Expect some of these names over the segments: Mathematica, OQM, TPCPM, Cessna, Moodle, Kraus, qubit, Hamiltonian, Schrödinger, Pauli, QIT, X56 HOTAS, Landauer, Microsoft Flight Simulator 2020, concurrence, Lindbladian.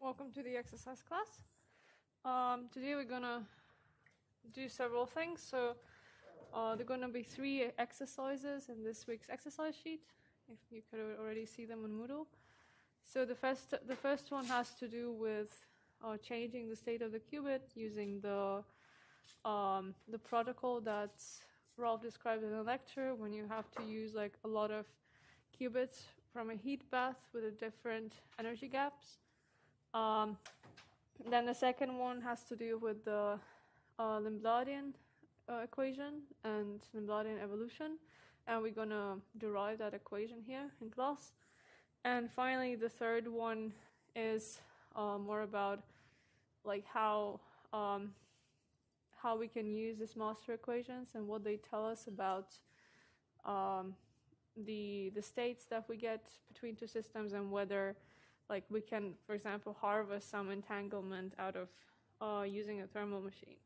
Welcome to the exercise class. Today we're gonna do several things. So there are gonna be three exercises in this week's exercise sheet, if you could already see them on Moodle. So the first one has to do with changing the state of the qubit using the protocol that Rolf described in the lecture, when you have to use like a lot of qubits from a heat bath with a different energy gaps. Then the second one has to do with the Lindbladian equation and Lindbladian evolution, and we're gonna derive that equation here in class. And finally, the third one is more about like how we can use these master equations and what they tell us about the states that we get between two systems, and whether like we can, for example, harvest some entanglement out of using a thermal machine.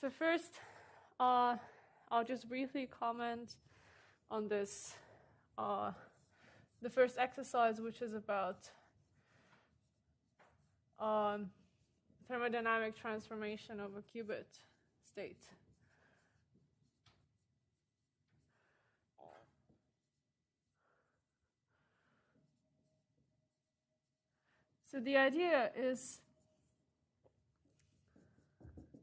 So first, I'll just briefly comment on this, the first exercise, which is about thermodynamic transformation of a qubit state. So the idea is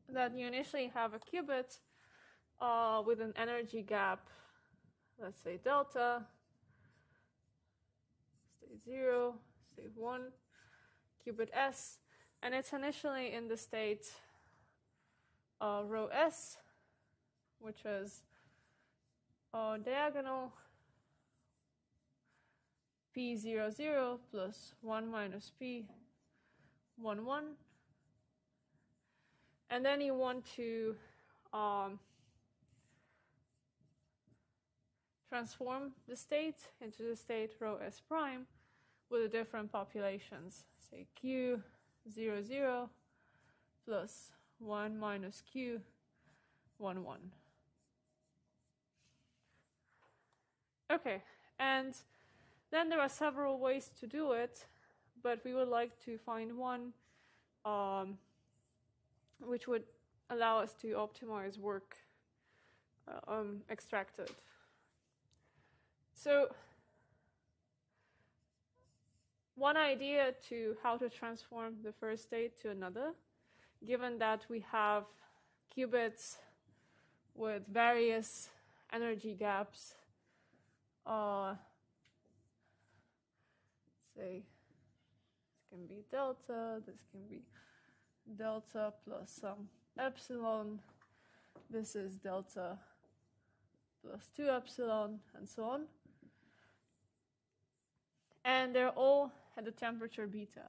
that you initially have a qubit with an energy gap, let's say delta, state 0, state 1, qubit S, and it's initially in the state rho S, which is diagonal P00 plus 1 minus P11, and then you want to transform the state into the state rho S prime with the different populations, say Q00 plus 1 minus Q11. Okay, and then there are several ways to do it, but we would like to find one which would allow us to optimize work extracted. So one idea to how to transform the first state to another, given that we have qubits with various energy gaps, say this can be delta, this can be delta plus some epsilon, this is delta plus 2 epsilon, and so on. And they're all at the temperature beta,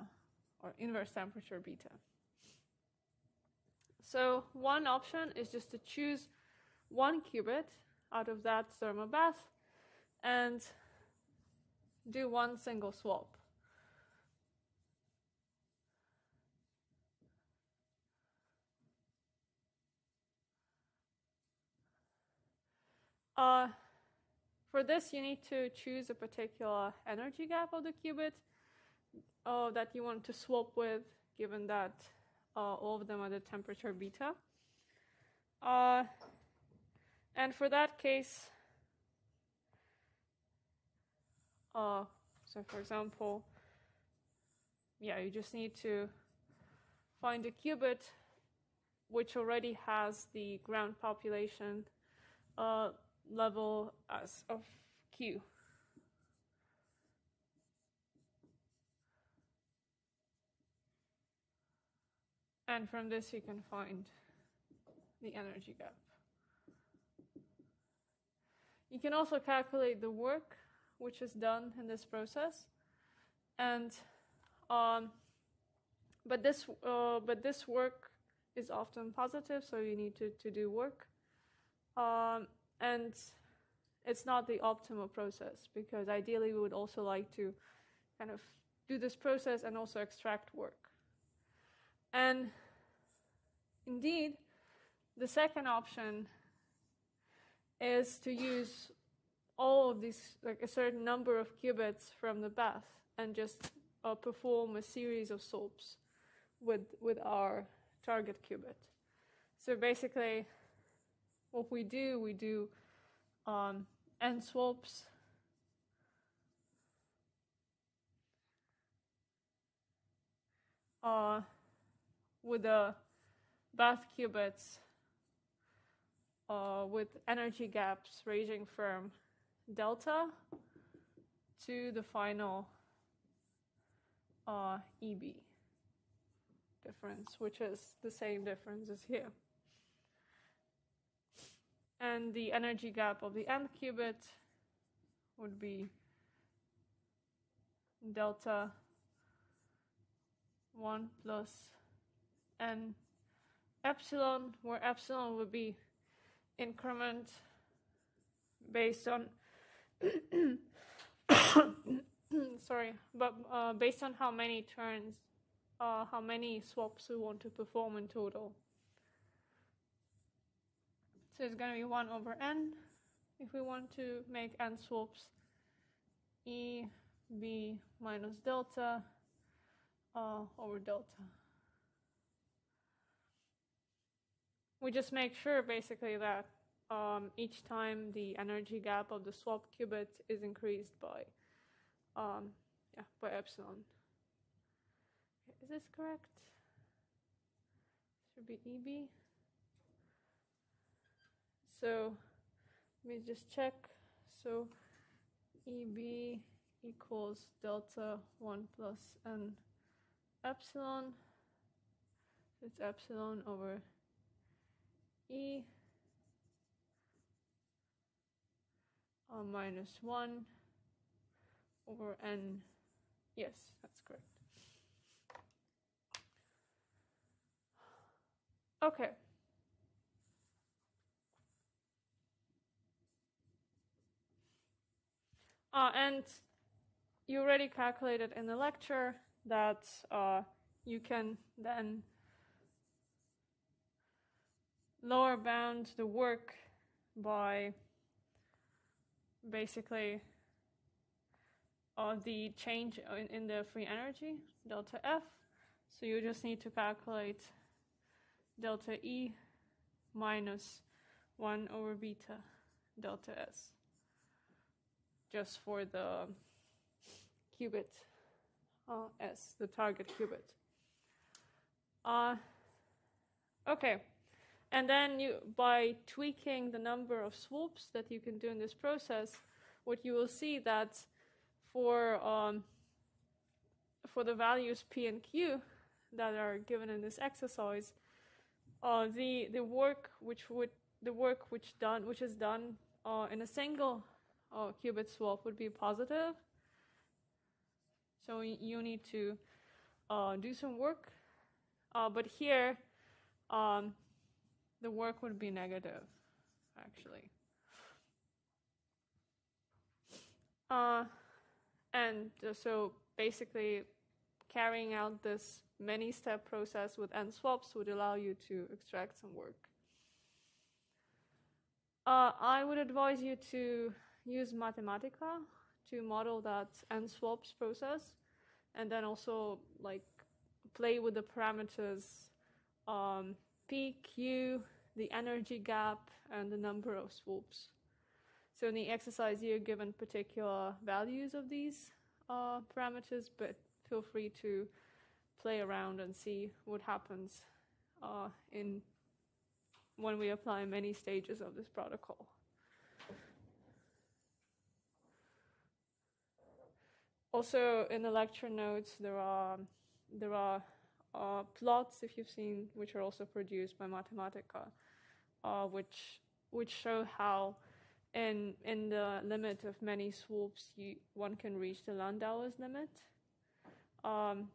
or inverse temperature beta. So one option is just to choose one qubit out of that thermal bath and do one single swap. For this, you need to choose a particular energy gap of the qubit that you want to swap with, given that all of them are the temperature beta. And for that case, so for example, yeah, you just need to find a qubit which already has the ground population level as of Q. And from this you can find the energy gap. You can also calculate the work which is done in this process, and but this work is often positive, so you need to do work, and it's not the optimal process, because ideally we would also like to kind of do this process and also extract work. And indeed, the second option is to use all of these, like a certain number of qubits from the bath, and just perform a series of solves with our target qubit. So basically, what we do n swaps. With the bath qubits with energy gaps ranging from delta to the final EB difference, which is the same difference as here. And the energy gap of the nth qubit would be delta 1 plus n epsilon, where epsilon would be increment based on based on how many turns, how many swaps we want to perform in total. So it's going to be 1 over n if we want to make n swaps, e b minus delta over delta. We just make sure basically that each time the energy gap of the swap qubit is increased by by epsilon. Is this correct? Should be EB. So let me just check. So EB equals delta 1 plus n epsilon, it's epsilon over e minus 1 over n. Yes, that's correct. Okay. And you already calculated in the lecture that you can then lower bound the work by basically the change in the free energy, delta F. So you just need to calculate delta E minus 1 over beta delta S just for the qubit. S, the target qubit. Okay, and then you, by tweaking the number of swaps that you can do in this process, what you will see that for the values p and q that are given in this exercise, the work which is done in a single qubit swap would be positive. So you need to do some work, but here the work would be negative, actually. And so basically carrying out this many-step process with n swaps would allow you to extract some work. I would advise you to use Mathematica to model that n swaps process, and then also like play with the parameters p, q, the energy gap, and the number of swaps. So in the exercise you're given particular values of these parameters, but feel free to play around and see what happens when we apply many stages of this protocol. Also, in the lecture notes, there are plots, if you've seen, which are also produced by Mathematica, which show how in the limit of many swaps one can reach the Landauer's limit.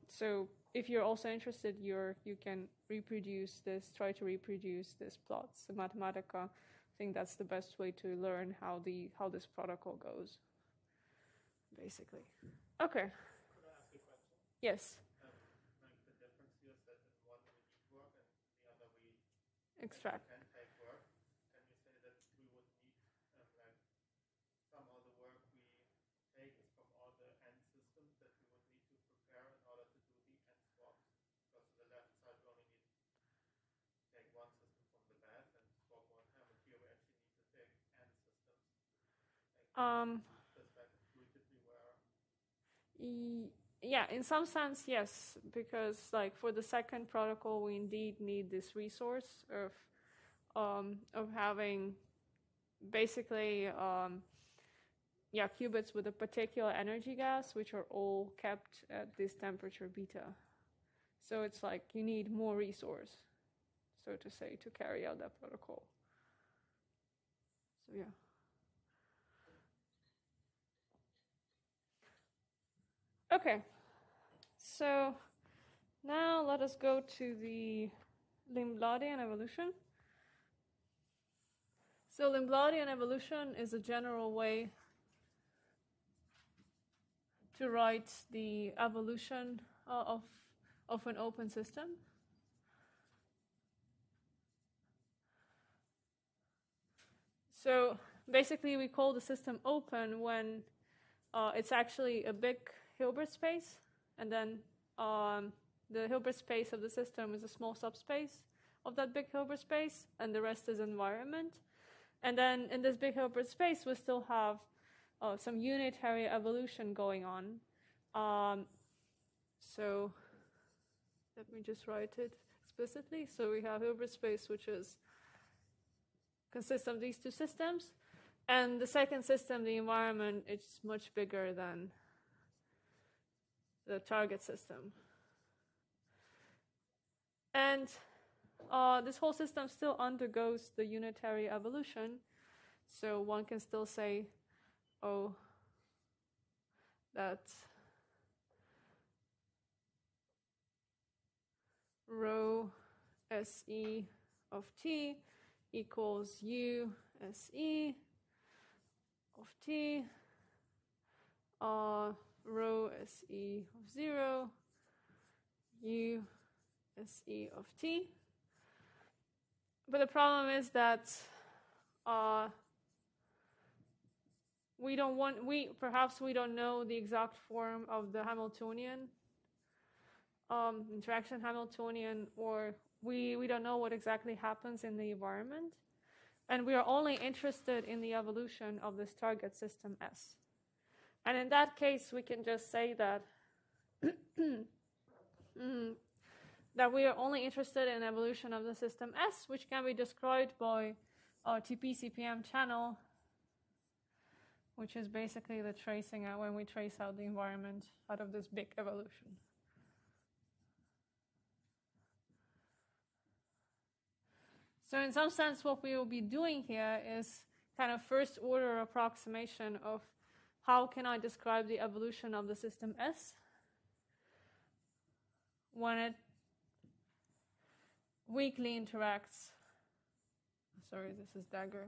So if you're also interested, you can reproduce this, try to reproduce this plot. So Mathematica, I think that's the best way to learn how this protocol goes, basically. Okay. Could I ask a question? Yes. Like the difference here is that in one we need work and the other we extract. Can take work. Can you say that we would need like some of the work we take is from all the end systems that we would need to prepare Yeah, in some sense, yes, because like for the second protocol, we indeed need this resource of having basically yeah, qubits with a particular energy gas, which are all kept at this temperature beta. So it's like you need more resource, so to say, to carry out that protocol. So yeah. Okay, so now let us go to the Lindbladian evolution. So Lindbladian evolution is a general way to write the evolution of an open system. So basically we call the system open when it's actually a big Hilbert space, and then the Hilbert space of the system is a small subspace of that big Hilbert space, and the rest is environment. And then in this big Hilbert space, we still have some unitary evolution going on. So let me just write it explicitly. So we have Hilbert space, which consists of these two systems, and the second system, the environment, it's much bigger than the target system. And this whole system still undergoes the unitary evolution, so one can still say, oh, that rho SE of t equals u SE of t, rho SE of 0, u SE of t. But the problem is that we don't know the exact form of the Hamiltonian, interaction Hamiltonian, or we don't know what exactly happens in the environment. And we are only interested in the evolution of this target system S. And in that case, we can just say that that we are only interested in evolution of the system S, which can be described by our TPCPM channel, which is basically the tracing out when we trace out the environment out of this big evolution. So in some sense, what we will be doing here is kind of first order approximation of how can I describe the evolution of the system S when it weakly interacts, sorry, this is dagger,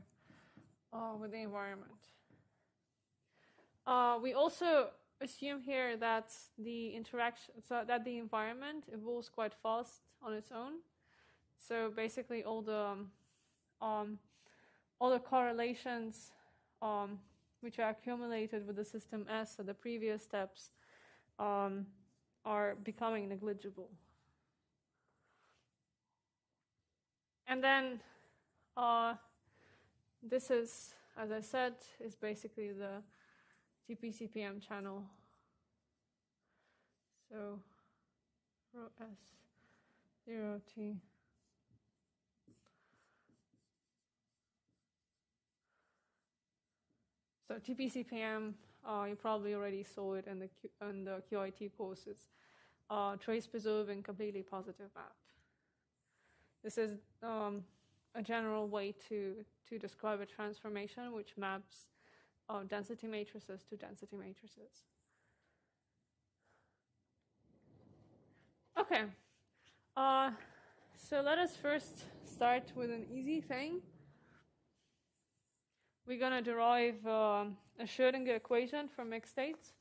with the environment. We also assume here that the interaction, so that the environment evolves quite fast on its own. So basically, all the correlations which are accumulated with the system S at the previous steps are becoming negligible. And then this is, as I said, is basically the TPCPM channel. So rho S 0t . So TPCPM, you probably already saw it in the QIT courses, trace preserving completely positive map. This is a general way to describe a transformation which maps density matrices to density matrices. Okay, so let us first start with an easy thing. We're going to derive a Schrödinger equation for mixed states.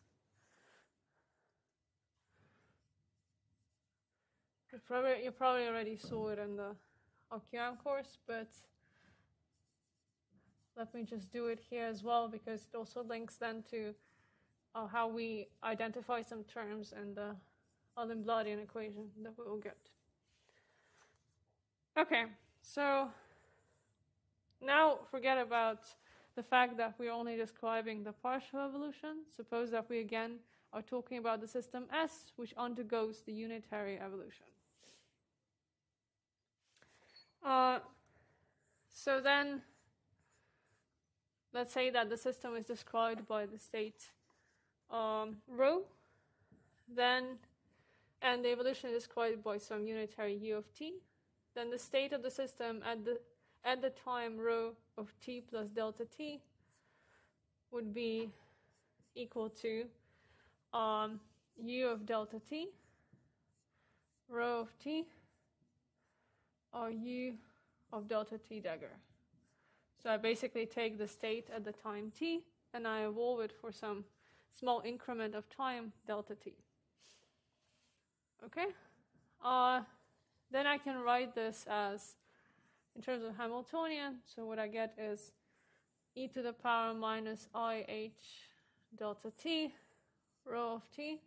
You probably already saw it in the OQM course, but let me just do it here as well, because it also links then to how we identify some terms in the Lindbladian equation that we will get. Okay, so now forget about the fact that we're only describing the partial evolution. Suppose that we again are talking about the system S, which undergoes the unitary evolution. So then let's say that the system is described by the state rho, then, and the evolution is described by some unitary u of t, then the state of the system at the time rho of t plus delta t would be equal to u of delta t, rho of t, or u of delta t dagger. So I basically take the state at the time t and I evolve it for some small increment of time delta t. Okay? Then I can write this as, in terms of Hamiltonian, so what I get is e to the power minus ih delta t, rho of t,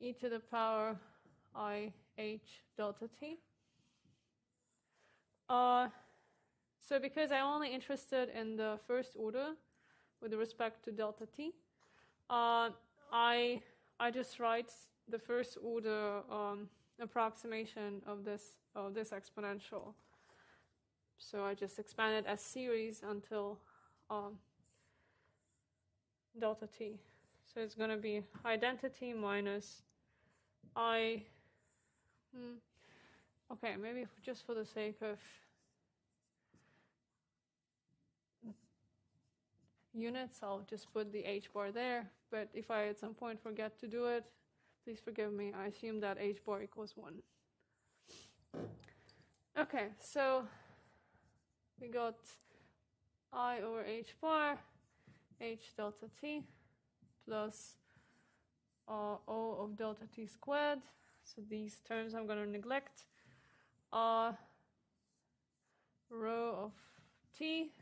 e to the power ih delta t. So because I'm only interested in the first order with respect to delta t, I just write the first order approximation of this exponential. So I just expand it as series until delta t. So it's going to be identity minus I. Okay, maybe just for the sake of units, I'll just put the h bar there. But if I at some point forget to do it, please forgive me. I assume that h bar equals 1. Okay, so we got I over h bar, h delta t, plus O of delta t squared. So these terms I'm going to neglect. Rho of t,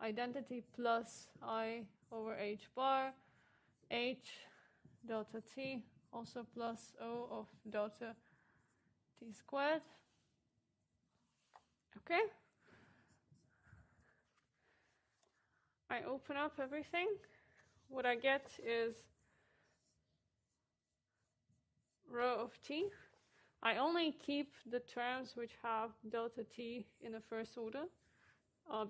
identity plus I over h bar, h delta t, also plus O of delta t squared. Okay. I open up everything. What I get is rho of t. I only keep the terms which have delta t in the first order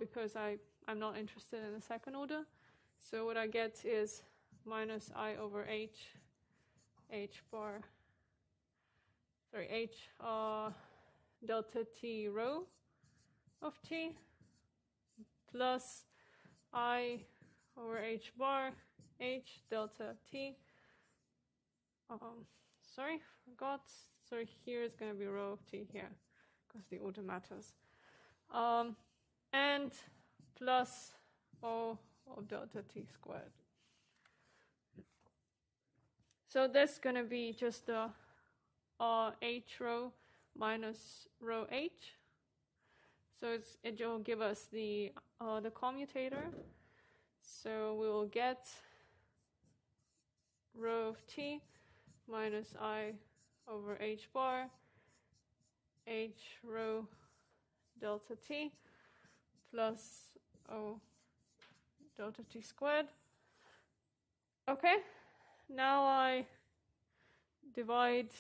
because I'm not interested in the second order. So what I get is minus I over h, h delta t rho of t plus I over h bar, h delta t. So here is going to be rho of t here because the order matters. And plus O of delta t squared. So this is going to be just the h rho minus rho h. So it will give us the commutator. So we will get rho of t minus I over h bar, h rho delta t plus O delta t squared. Okay, now I divide.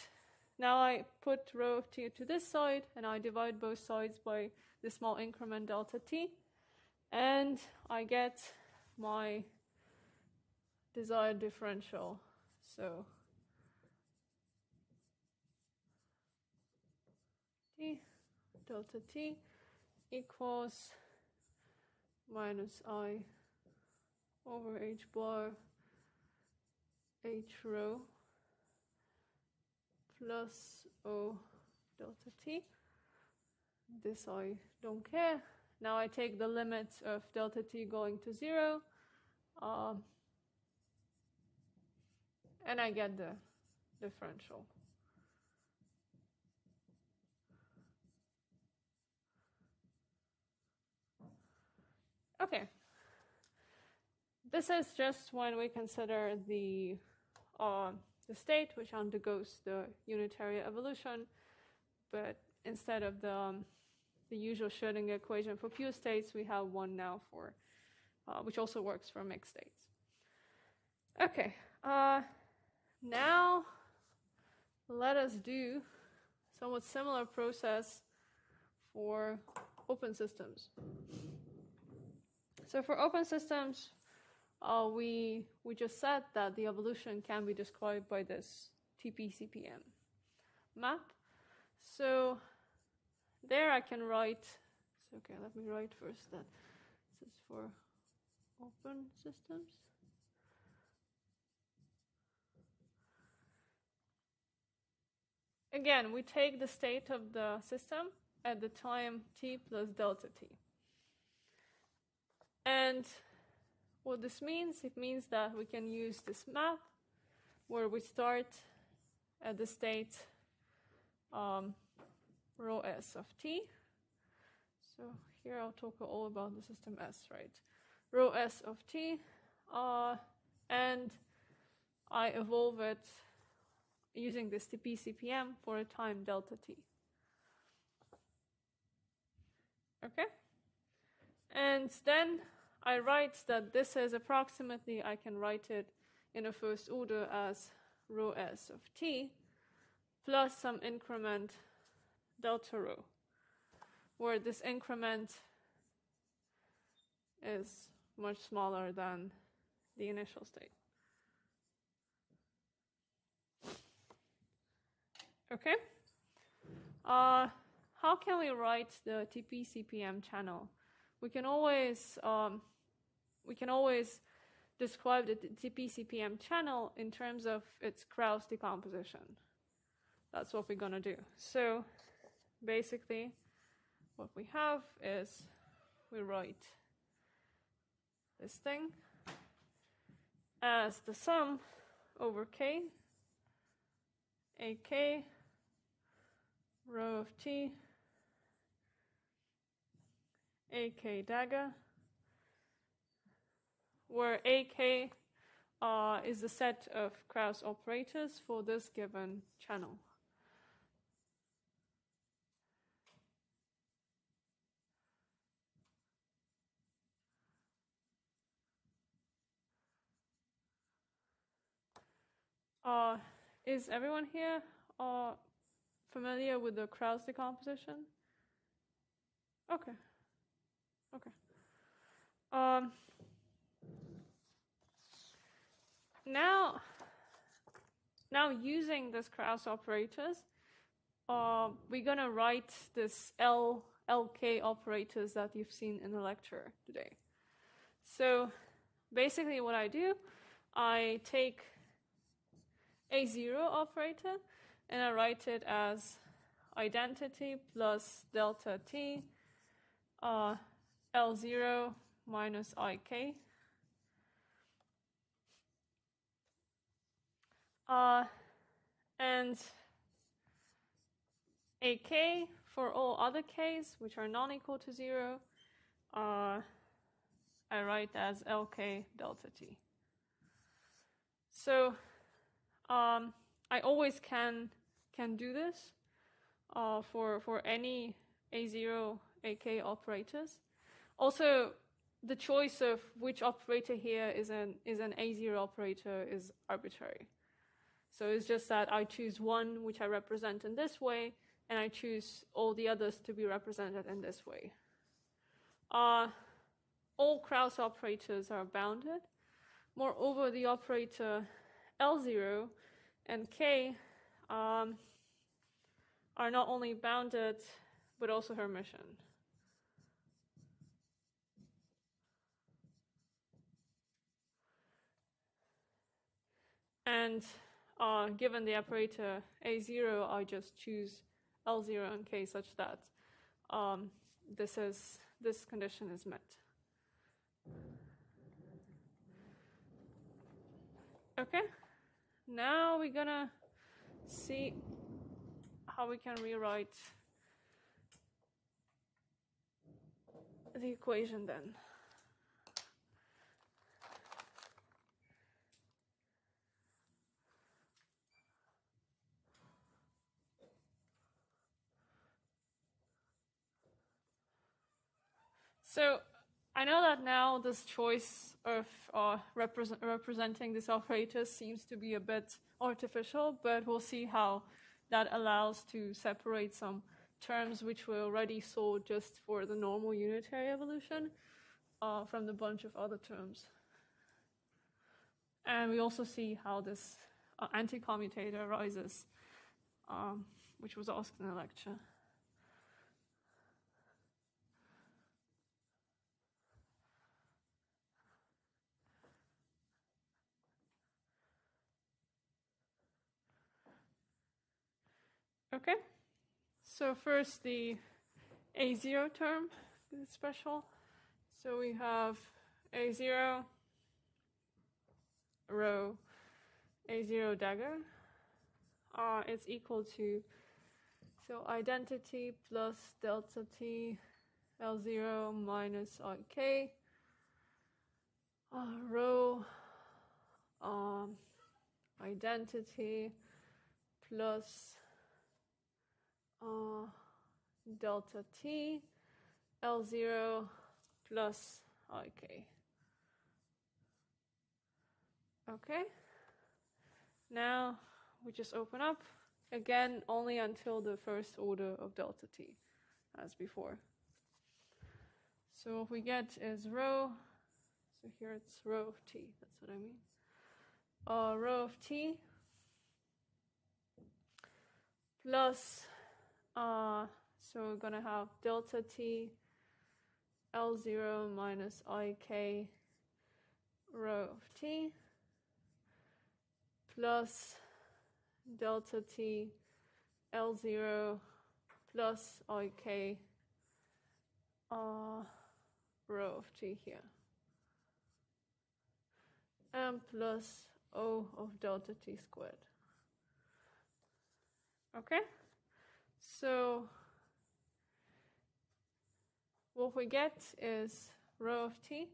Now I put rho of t to this side, and I divide both sides by the small increment delta t, and I get my desired differential. So t delta t equals minus I over h bar, h rho plus O delta t. This I don't care. Now I take the limits of delta t going to 0, and I get the differential. Okay, this is just when we consider the state which undergoes the unitary evolution, but instead of the the usual Schrödinger equation for pure states, we have one now for, which also works for mixed states. Okay, now let us do somewhat similar process for open systems. So for open systems, we just said that the evolution can be described by this TPCPM map. So there I can write, okay, let me write first that this is for open systems. Again, we take the state of the system at the time t plus delta t. And what this means, it means that we can use this map where we start at the state rho s of t. So here I'll talk all about the system S, right? Rho s of t, and I evolve it using this TPCPM for a time delta t. Okay? And then I write that this is approximately, I can write it in a first order as rho s of t plus some increment delta rho, where this increment is much smaller than the initial state. Okay? How can we write the TPCPM channel? We can always describe the TPCPM channel in terms of its Kraus decomposition. That's what we're gonna do. So basically what we have is we write this thing as the sum over k, a k, rho of t, AK dagger, where AK is the set of Kraus operators for this given channel. Is everyone here familiar with the Kraus decomposition? Okay. Okay. Now using this Kraus operators, we're gonna write this LK operators that you've seen in the lecture today. So basically, what I do, I take A0 operator and I write it as identity plus delta t. L0 minus IK. And AK for all other Ks which are non-equal to 0, I write as LK delta T. So I always can do this for any A0, AK operators. Also, the choice of which operator here is an A0 operator is arbitrary. So it's just that I choose one, which I represent in this way, and I choose all the others to be represented in this way. All Kraus operators are bounded. Moreover, the operator L0 and K are not only bounded, but also Hermitian. And given the operator A0, I just choose L0 and K such that this condition is met. Okay, now we're gonna see how we can rewrite the equation then. So I know that now this choice of representing these operators seems to be a bit artificial, but we'll see how that allows to separate some terms which we already saw just for the normal unitary evolution from the bunch of other terms. And we also see how this anti-commutator arises, which was asked in the lecture. Okay, so first the A0 term is special. So we have A0 row A0 dagger. It's equal to, so identity plus delta T L0 minus IK row identity plus delta T L0 plus IK. Okay, now we just open up again only until the first order of delta T as before. So what we get is row, so here it's row of T, that's what I mean, row of T plus so we're going to have delta T L0 minus IK row of T plus delta T L0 plus IK row of T here. And plus O of delta T squared. Okay? So what we get is row of T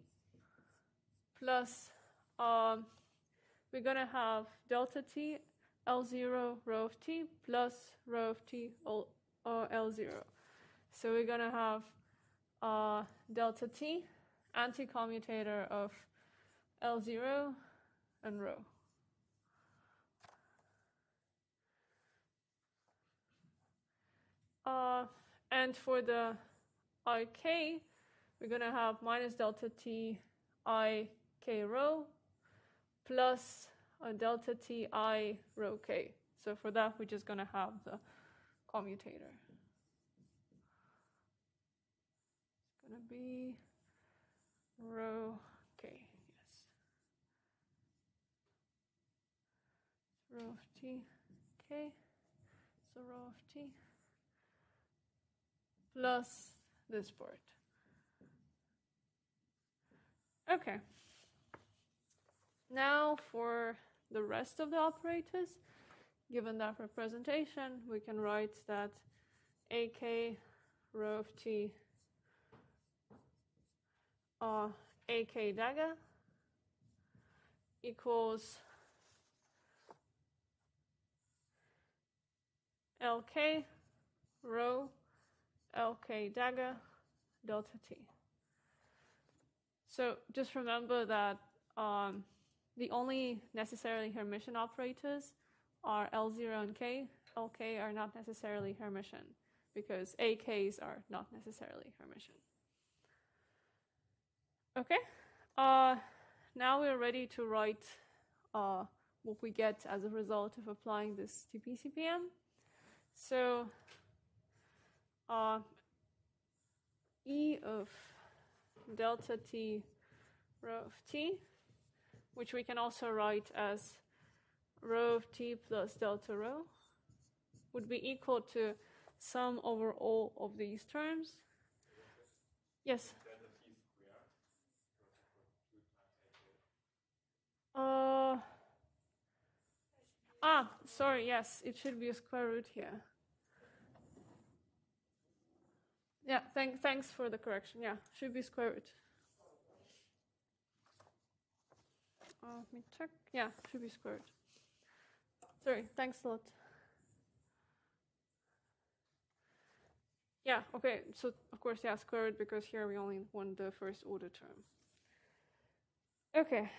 plus we're going to have delta T L0 row of T plus row of T L0. So we're going to have delta T anti-commutator of L0 and row. And for the IK, we're going to have minus delta T I K row plus a delta T I row K. So for that, we're just going to have the commutator. It's going to be row K, yes. Row of T K, so row of T plus this part. Okay. Now for the rest of the operators, given that representation, we can write that AK row of T AK dagger equals LK row LK dagger delta T. So just remember that the only necessarily Hermitian operators are L0 and K. LK are not necessarily Hermitian because AKs are not necessarily Hermitian. Okay, now we're ready to write what we get as a result of applying this TPCPM. So E of delta T row of T, which we can also write as row of T plus delta row, would be equal to sum over all of these terms. Yes? Sorry, yes, it should be a square root here. Yeah, thanks for the correction. Yeah, should be square root. Let me check. Yeah, should be square root. Sorry, thanks a lot. Yeah, okay, so of course, yeah, square root, because here we only want the first order term. Okay,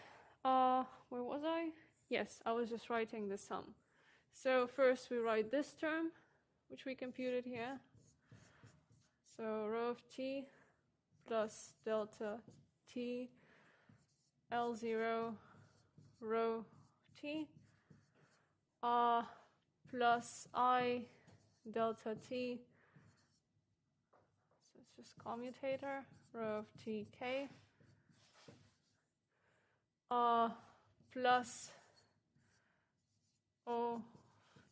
where was I? Yes, I was just writing the sum. So first we write this term, which we computed here. So rho of t plus delta t L0 rho t plus I delta t, so it's just commutator, rho of t k plus O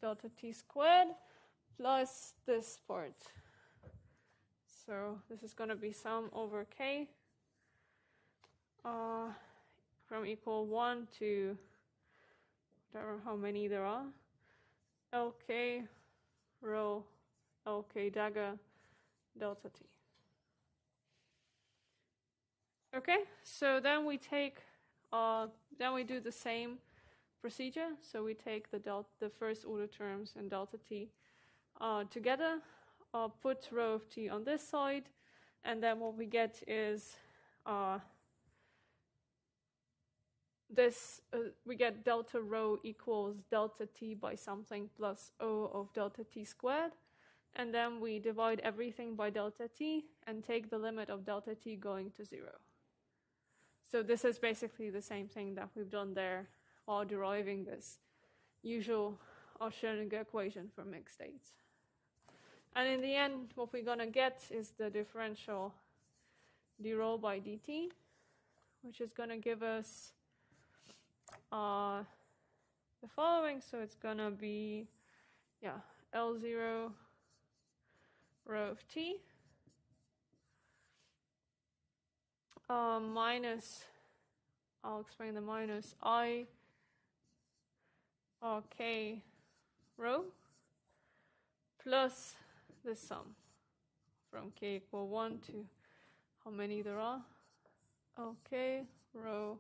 delta t squared plus this part. So this is going to be sum over k from equal 1 to whatever, how many there are, lk rho lk dagger delta t. Okay, so then we take then we do the same procedure. So we take the first order terms and delta t together, put rho of t on this side, and then what we get is we get delta rho equals delta t by something plus O of delta t squared, and then we divide everything by delta t and take the limit of delta t going to 0. So this is basically the same thing that we've done there, while deriving this usual Schrödinger equation for mixed states. And in the end, what we're gonna get is the differential d rho by dt, which is gonna give us the following. So it's gonna be, yeah, L0 rho of t minus, I'll explain the minus, I k rho plus the sum from k equal 1 to how many there are, okay rho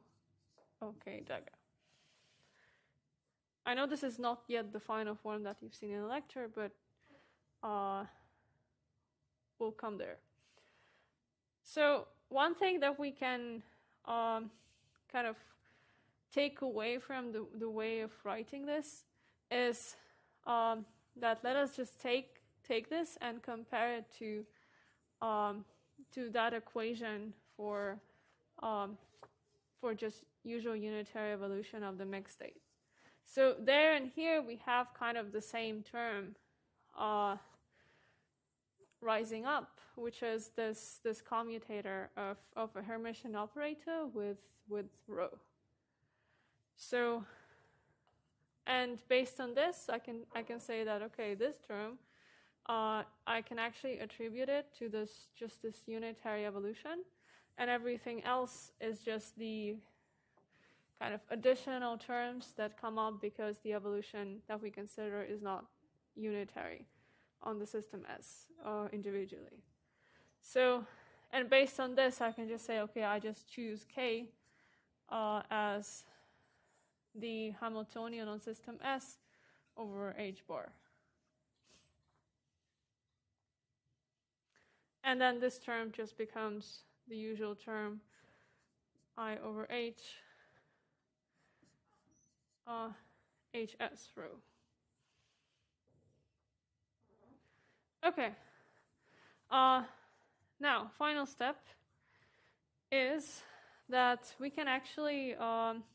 okay dagger. I know this is not yet the final form that you've seen in the lecture, but we'll come there. So one thing that we can kind of take away from the way of writing this is that let us just take this and compare it to that equation for just usual unitary evolution of the mixed state. So there and here we have kind of the same term rising up, which is this commutator of a Hermitian operator with rho. So, and based on this, I can say that, okay, this term, I can actually attribute it to this unitary evolution, and everything else is just the kind of additional terms that come up because the evolution that we consider is not unitary on the system S individually. So, and based on this, I can just say, okay, I just choose K as the Hamiltonian on system S over H bar. And then this term just becomes the usual term I over H HS rho. Okay, now final step is that we can actually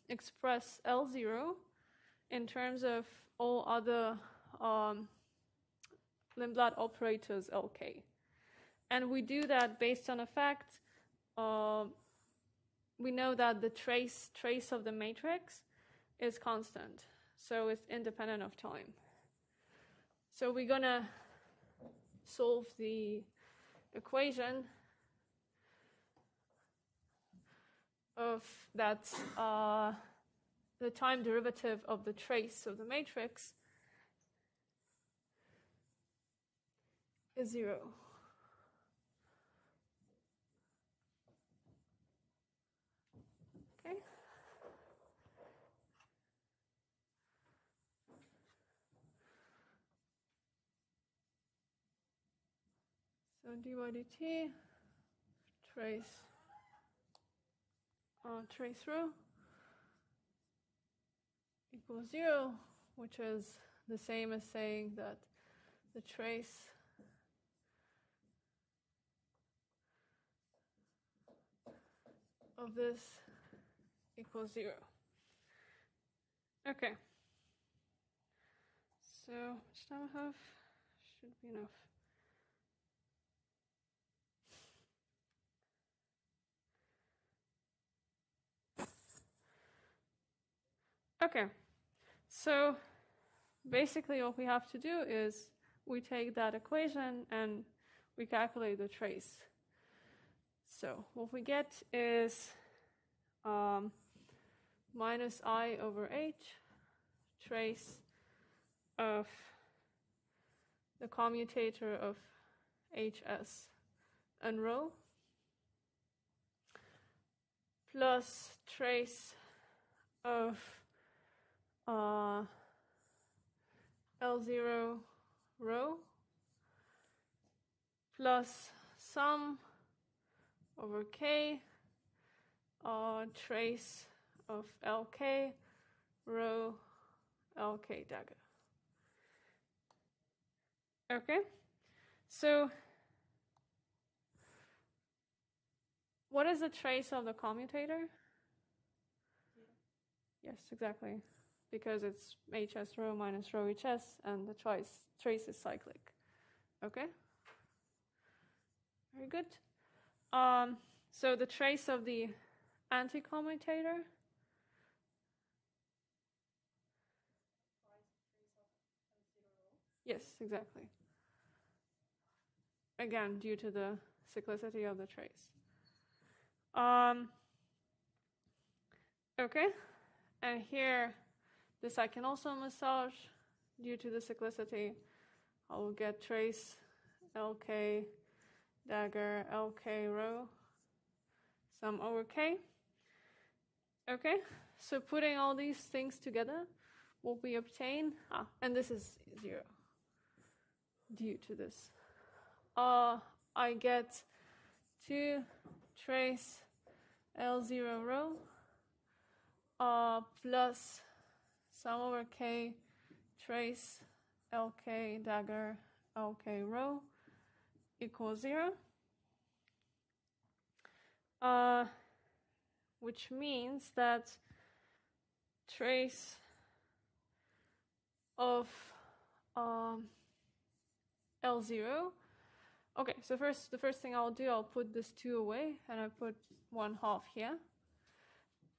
express L0 in terms of all other Lindblad operators LK. And we do that based on a fact. We know that the trace of the matrix is constant, so it's independent of time. So we're gonna solve the equation of that, the time derivative of the trace of the matrix is 0. Okay. So dy dt trace row equals 0, which is the same as saying that the trace of this equals 0. Okay, so much time I have should be enough. Okay, so basically what we have to do is we take that equation and we calculate the trace. So what we get is minus I over h trace of the commutator of hs and rho plus trace of L0 rho plus sum over k trace of LK rho LK dagger. Okay, so what is the trace of the commutator? Yeah. Yes, exactly, because it's HS rho minus rho HS, and the trace is cyclic. Okay, very good. So the trace of the anti-commutator. Yes, exactly. Again, due to the cyclicity of the trace. Okay, and here, this I can also massage due to the cyclicity. I will get trace LK dagger LK rho sum over K. Okay, so putting all these things together, what we obtain, and this is 0. Due to this, I get 2 trace L0 row plus sum over K trace LK dagger LK row equals 0, which means that trace of L0. Okay, so the first thing I'll do, I'll put this 2 away, and I put 1/2 here.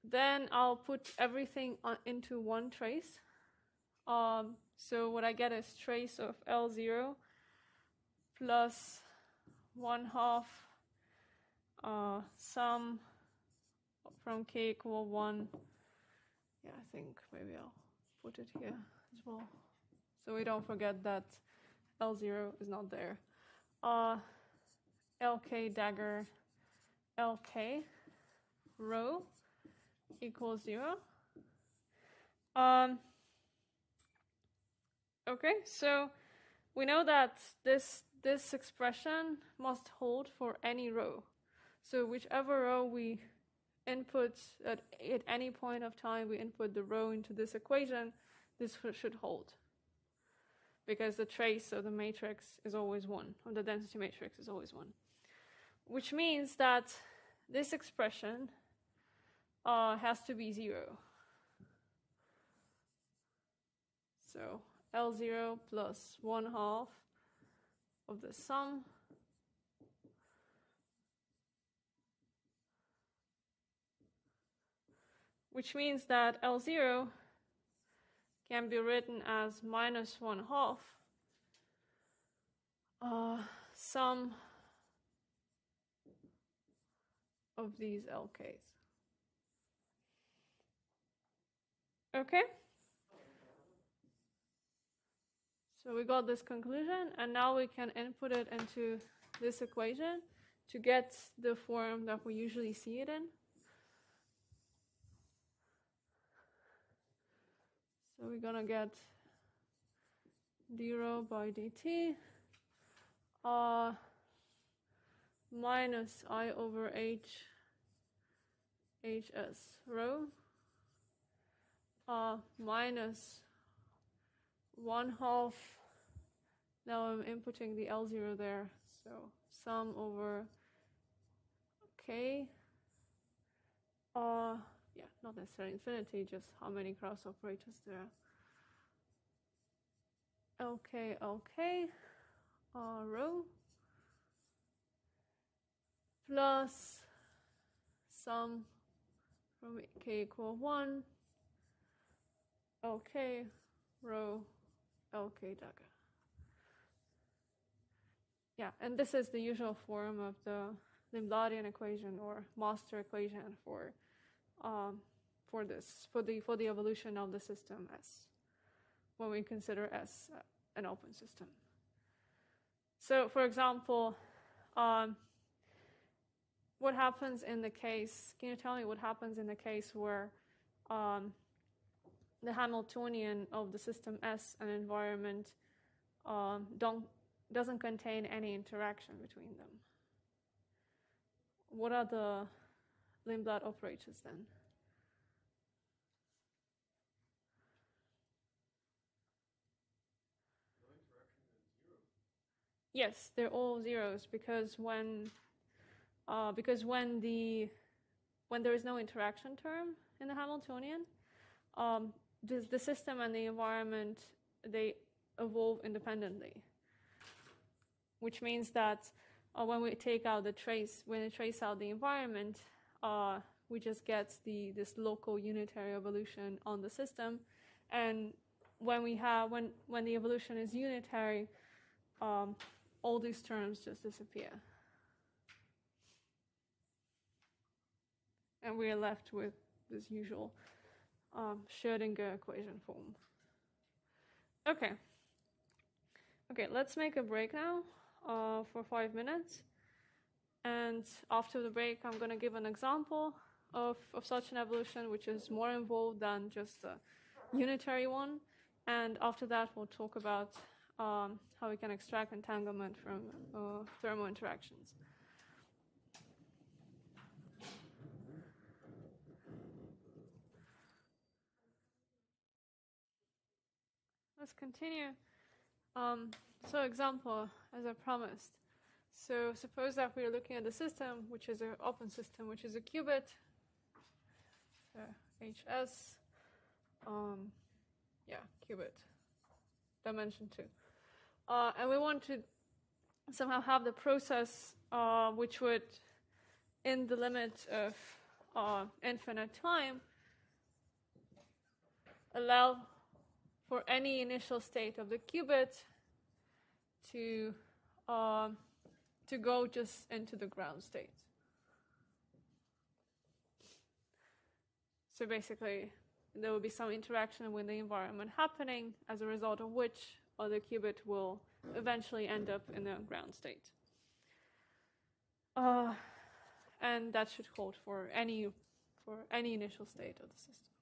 Then I'll put everything into one trace. So what I get is trace of L0 plus 1/2 sum from k equal 1. Yeah, I think maybe I'll put it here as well, so we don't forget that L0 is not there. LK dagger LK row equals 0. Okay, so we know that this expression must hold for any row. So whichever row we input at any point of time, we input the row into this equation, this should hold, because the trace of the matrix is always 1, or the density matrix is always 1. Which means that this expression has to be 0. So L0 plus 1/2 of the sum . Which means that L0 can be written as minus 1/2 sum of these LKs. Okay? So we got this conclusion, and now we can input it into this equation to get the form that we usually see it in. So we're gonna get d rho by dt minus I over H HS rho are minus 1/2. Now I'm inputting the L0 there, so sum over K or yeah, not necessarily infinity, just how many Kraus operators there are. Okay, okay, rho plus sum from K equal 1, okay, rho, okay, dagger. Yeah, and this is the usual form of the Lindbladian equation or master equation for the evolution of the system S, when we consider S an open system. So, for example, what happens in the case? Can you tell me what happens in the case where the Hamiltonian of the system S and environment doesn't contain any interaction between them? What are the Lindblad operators then? No interaction is zero. Yes, they're all zeros because when there is no interaction term in the Hamiltonian, the system and the environment, they evolve independently, which means that when we take out the trace, when we trace out the environment, we just get this local unitary evolution on the system. And when the evolution is unitary, all these terms just disappear, and we are left with this usual Schrödinger equation form. Okay, let's make a break now for 5 minutes, and after the break I'm going to give an example of such an evolution which is more involved than just a unitary one, and after that we'll talk about how we can extract entanglement from thermal interactions. Let's continue. So example, as I promised. So suppose that we are looking at the system, which is an open system, which is a qubit. So HS, qubit, dimension 2. And we want to somehow have the process which would, in the limit of infinite time, allow for any initial state of the qubit to go just into the ground state. So basically, there will be some interaction with the environment happening, as a result of which the qubit will eventually end up in the ground state. And that should hold for any initial state of the system.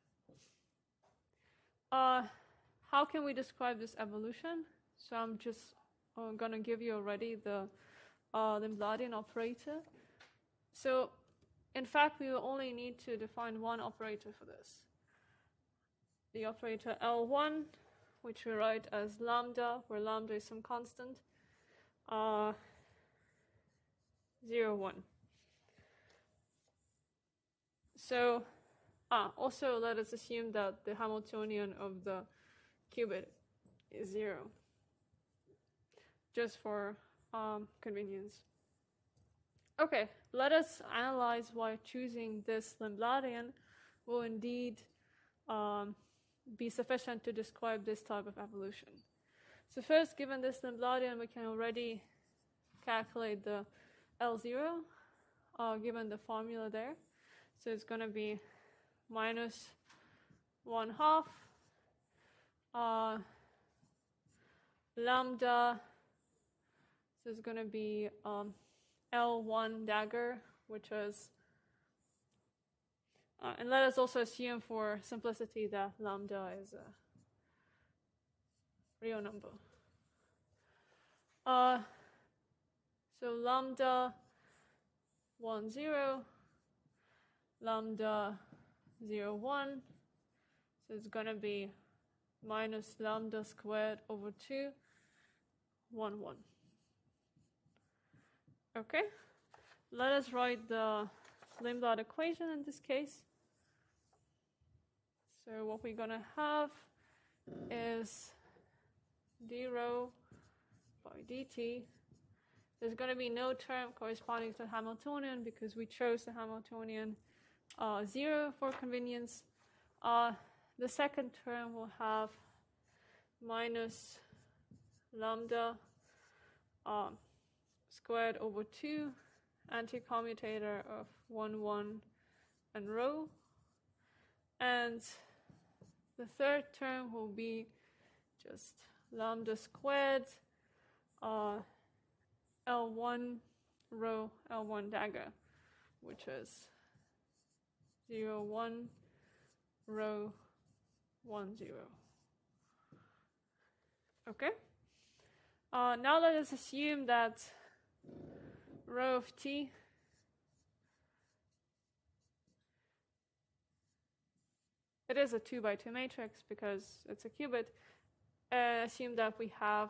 How can we describe this evolution? So I'm just going to give you already the Lindbladian operator. So in fact, we will only need to define one operator for this. The operator L1, which we write as lambda, where lambda is some constant, 0, 1. So also, let us assume that the Hamiltonian of the qubit is 0, just for convenience. Okay, let us analyze why choosing this Lindbladian will indeed be sufficient to describe this type of evolution. So first, given this Lindbladian, we can already calculate the L0 given the formula there. So it's going to be minus 1/2 lambda, so it's going to be L1 dagger, which is, and let us also assume for simplicity that lambda is a real number. So lambda 1, 0, lambda 0, 1. So it's going to be minus lambda squared over 2, 1, 1. Okay, let us write the Lindblad equation in this case. So what we're going to have is d rho by dt. There's going to be no term corresponding to Hamiltonian because we chose the Hamiltonian 0 for convenience. The second term will have minus lambda squared over 2, anti-commutator of 1, 1 and rho. And the third term will be just lambda squared L1 rho L1 dagger, which is 0, 1 rho 1, 0. Okay. Now let us assume that rho of t it is a 2 by 2 matrix because it's a qubit. Assume that we have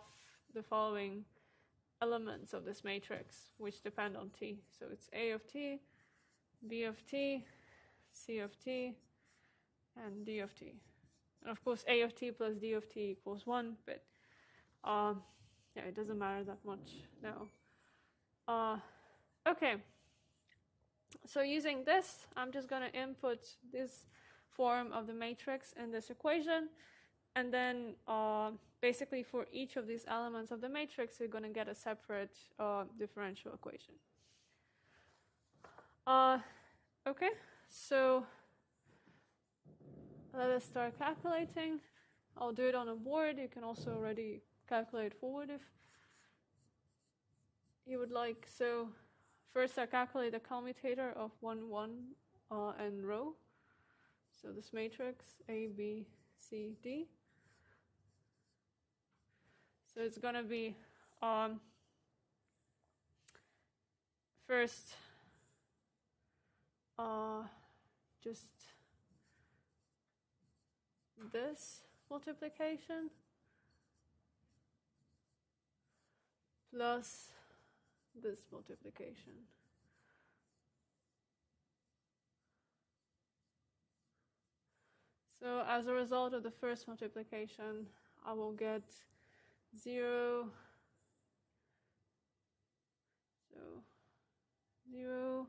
the following elements of this matrix which depend on t. So it's A of t, B of t, C of t, and D of t. And of course, A of t plus D of t equals 1, but yeah, it doesn't matter that much now. Okay, so using this, I'm just going to input this form of the matrix in this equation. And then basically for each of these elements of the matrix, we're going to get a separate differential equation. Okay, so let us start calculating. I'll do it on a board. You can also already calculate forward if you would like. So first I calculate the commutator of 1, 1 and rho. So this matrix A, B, C, D. So it's going to be first just this multiplication plus this multiplication. So as a result of the first multiplication, I will get 0, so 0,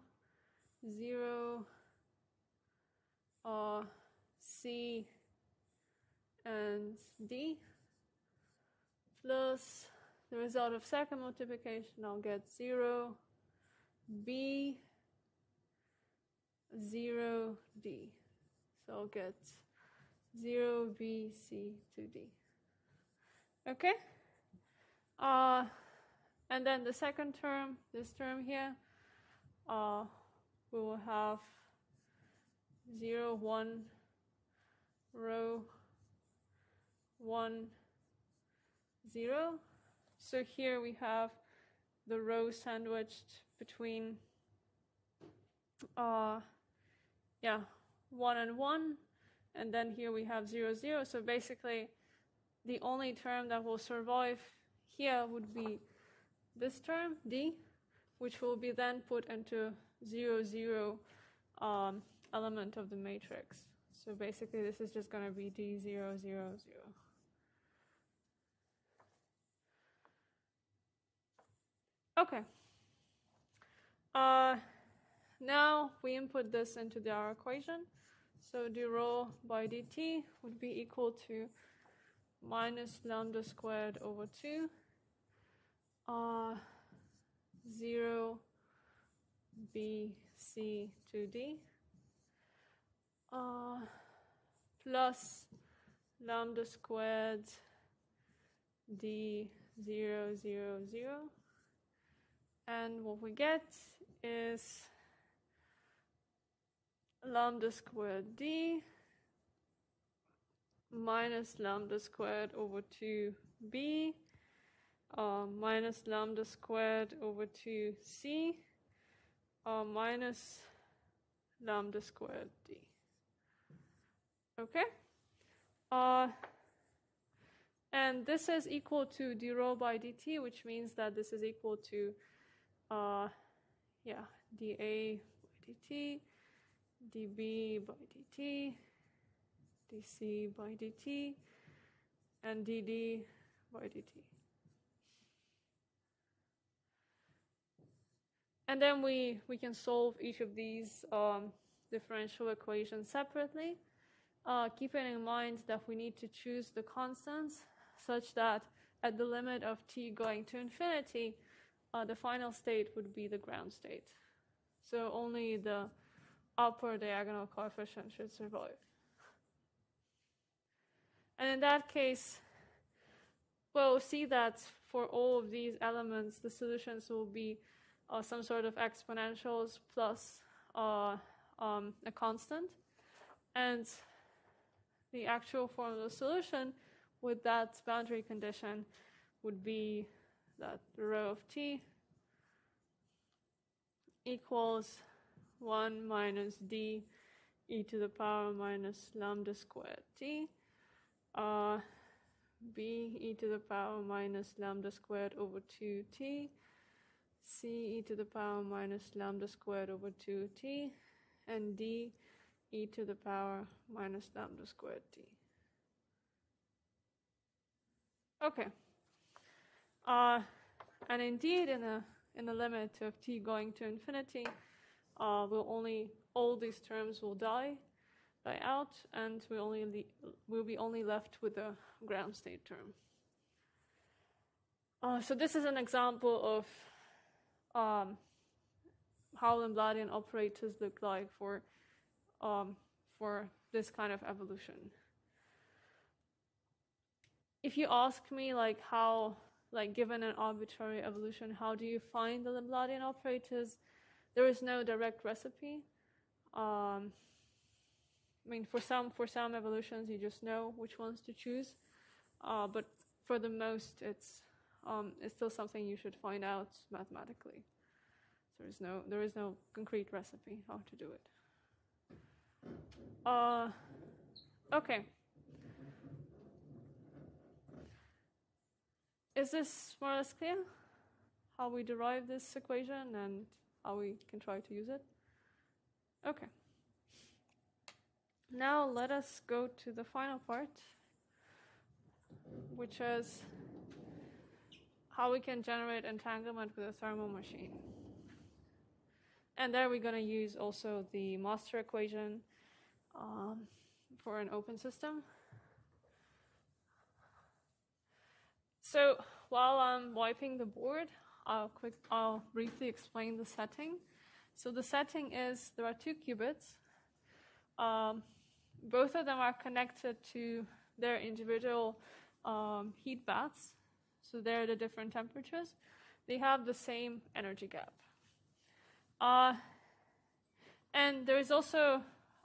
0, C and D, plus the result of second multiplication, I'll get 0, B, 0, D. So I'll get 0, B, C, 2D. Okay? And then the second term, this term here, we will have 0, 1, row 1, 0. So here we have the row sandwiched between, 1 and 1. And then here we have 0, 0. So basically, the only term that will survive here would be this term, D, which will be then put into 0, 0 element of the matrix. So basically, this is just going to be D, 0, 0, 0. Okay. Now we input this into our equation. So d rho by dt would be equal to minus lambda squared over 2, 0, b, c, 2d, plus lambda squared d, 0, 0, 0. And what we get is lambda squared d minus lambda squared over 2b minus lambda squared over 2c minus lambda squared d. Okay? And this is equal to d rho by dt, which means that this is equal to dA by dt, dB by dt, dC by dt, and dD by dt. And then we can solve each of these differential equations separately, keeping in mind that we need to choose the constants such that at the limit of t going to infinity, the final state would be the ground state. So only the upper diagonal coefficient should survive. And in that case, we'll see that for all of these elements, the solutions will be some sort of exponentials plus a constant. And the actual formula solution with that boundary condition would be that rho of t equals 1 minus d e to the power minus lambda squared t b e to the power minus lambda squared over 2t, c e to the power minus lambda squared over 2t, and d e to the power minus lambda squared t. Okay. And indeed, in the limit of t going to infinity, all these terms will die out, and we'll be only left with the ground state term. So this is an example of how Lindbladian operators look like for this kind of evolution. If you ask me, given an arbitrary evolution, how do you find the Lindbladian operators? There is no direct recipe. I mean, for some evolutions, you just know which ones to choose. But for the most, it's still something you should find out mathematically. There is no concrete recipe how to do it. Okay. Is this more or less clear? How we derive this equation and how we can try to use it? Okay. Now let us go to the final part, which is how we can generate entanglement with a thermal machine. And there we're going to use also the master equation for an open system. So while I'm wiping the board, I'll briefly explain the setting. So the setting is there are two qubits. Both of them are connected to their individual heat baths. So they're the different temperatures. They have the same energy gap. And there is also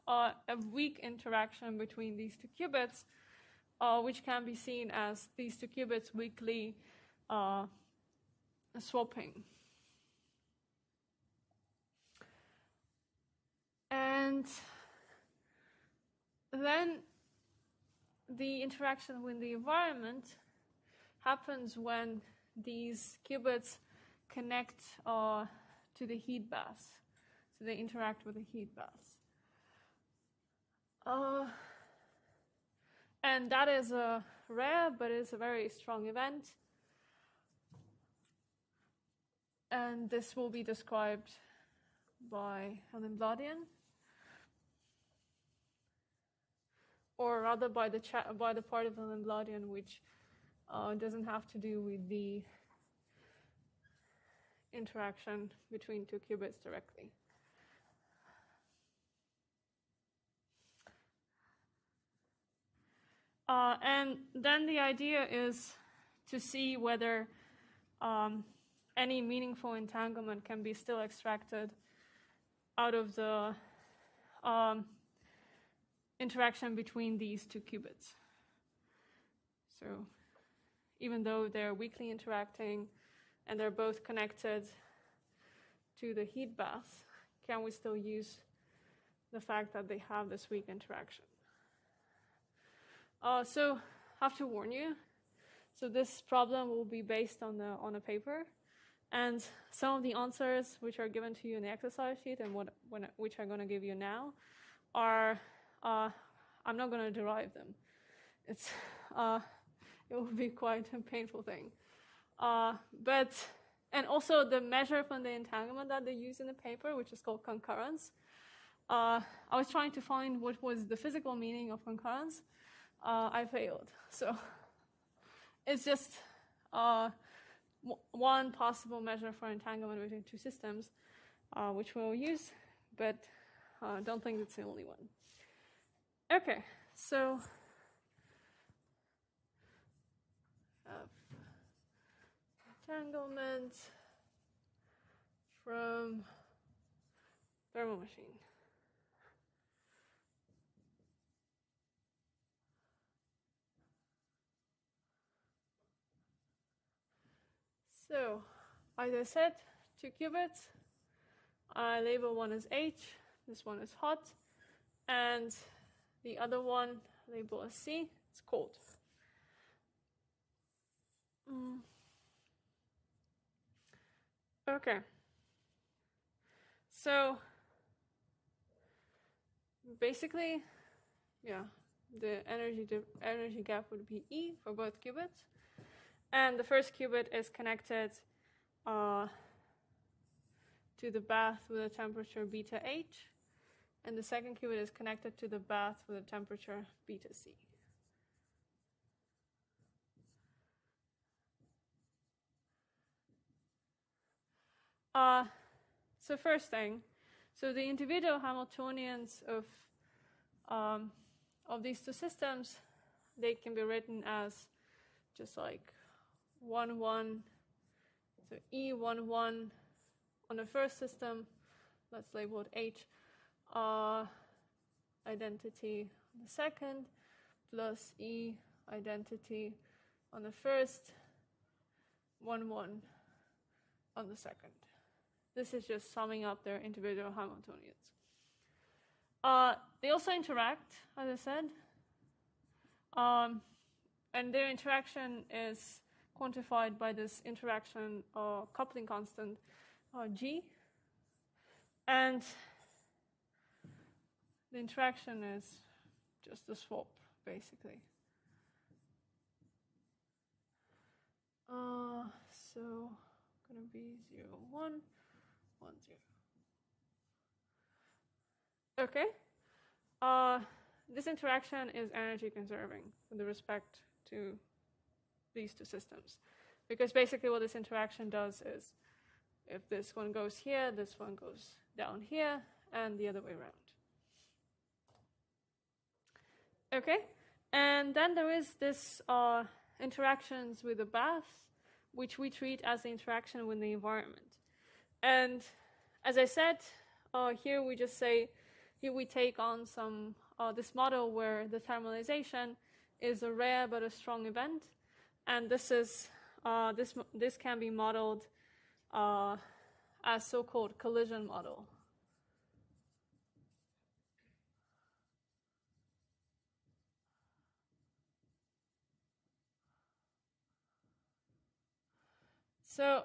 a weak interaction between these two qubits, which can be seen as these two qubits weakly swapping. And then the interaction with the environment happens when these qubits connect to the heat baths. So they interact with the heat baths. And that is a rare, but it's a very strong event. And this will be described by Lindbladian, or rather by the part of the Lindbladian which doesn't have to do with the interaction between two qubits directly. And then the idea is to see whether any meaningful entanglement can be still extracted out of the interaction between these two qubits. So even though they're weakly interacting and they're both connected to the heat bath, can we still use the fact that they have this weak interaction? So I have to warn you. So this problem will be based on a paper, and some of the answers which are given to you in the exercise sheet and which I'm going to give you now are I'm not going to derive them. It's it will be quite a painful thing. And also the measure from the entanglement that they use in the paper, which is called concurrence. I was trying to find what was the physical meaning of concurrence. I failed. So it's just one possible measure for entanglement between two systems, which we'll use, but don't think it's the only one. Okay, so entanglement from thermal machine. So, as I said, two qubits. I label one as H, this one is hot, and the other one label as C, it's cold. Okay. So, basically, yeah, the energy gap would be E for both qubits. And the first qubit is connected to the bath with a temperature beta H, and the second qubit is connected to the bath with a temperature beta C. So first thing, so the individual Hamiltonians of these two systems, they can be written as just like 1, 1, so E 1, 1 on the first system, let's label it H, identity on the second, plus E identity on the first, 1, 1 on the second. This is just summing up their individual Hamiltonians. They also interact, as I said, and their interaction is quantified by this interaction coupling constant G, and the interaction is just the swap, basically. So gonna be 0, 1, 1, 0. Okay, this interaction is energy conserving with respect to these two systems, because basically what this interaction does is, if this one goes here, this one goes down here, and the other way around. Okay, and then there is this interactions with the bath, which we treat as the interaction with the environment. And as I said, here we just say, here we take on some this model where the thermalization is a rare but a strong event. And this is this can be modeled as so-called collision model. So